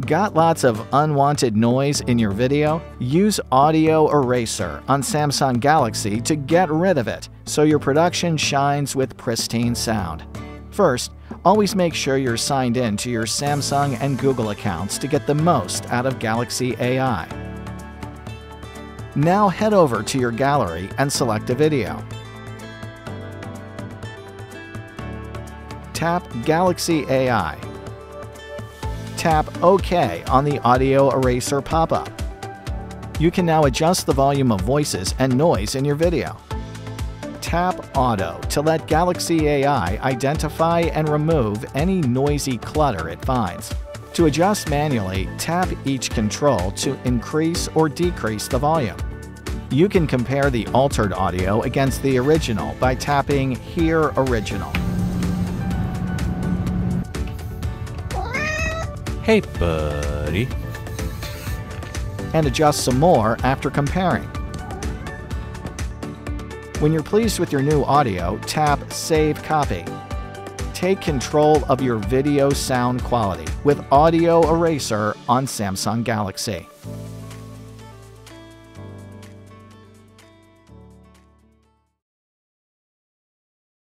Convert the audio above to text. Got lots of unwanted noise in your video? Use Audio Eraser on Samsung Galaxy to get rid of it so your production shines with pristine sound. First, always make sure you're signed in to your Samsung and Google accounts to get the most out of Galaxy AI. Now head over to your gallery and select a video. Tap Galaxy AI. Tap OK on the Audio Eraser pop-up. You can now adjust the volume of voices and noise in your video. Tap Auto to let Galaxy AI identify and remove any noisy clutter it finds. To adjust manually, tap each control to increase or decrease the volume. You can compare the altered audio against the original by tapping Hear Original. Hey, buddy. And adjust some more after comparing. When you're pleased with your new audio, tap Save Copy. Take control of your video sound quality with Audio Eraser on Samsung Galaxy.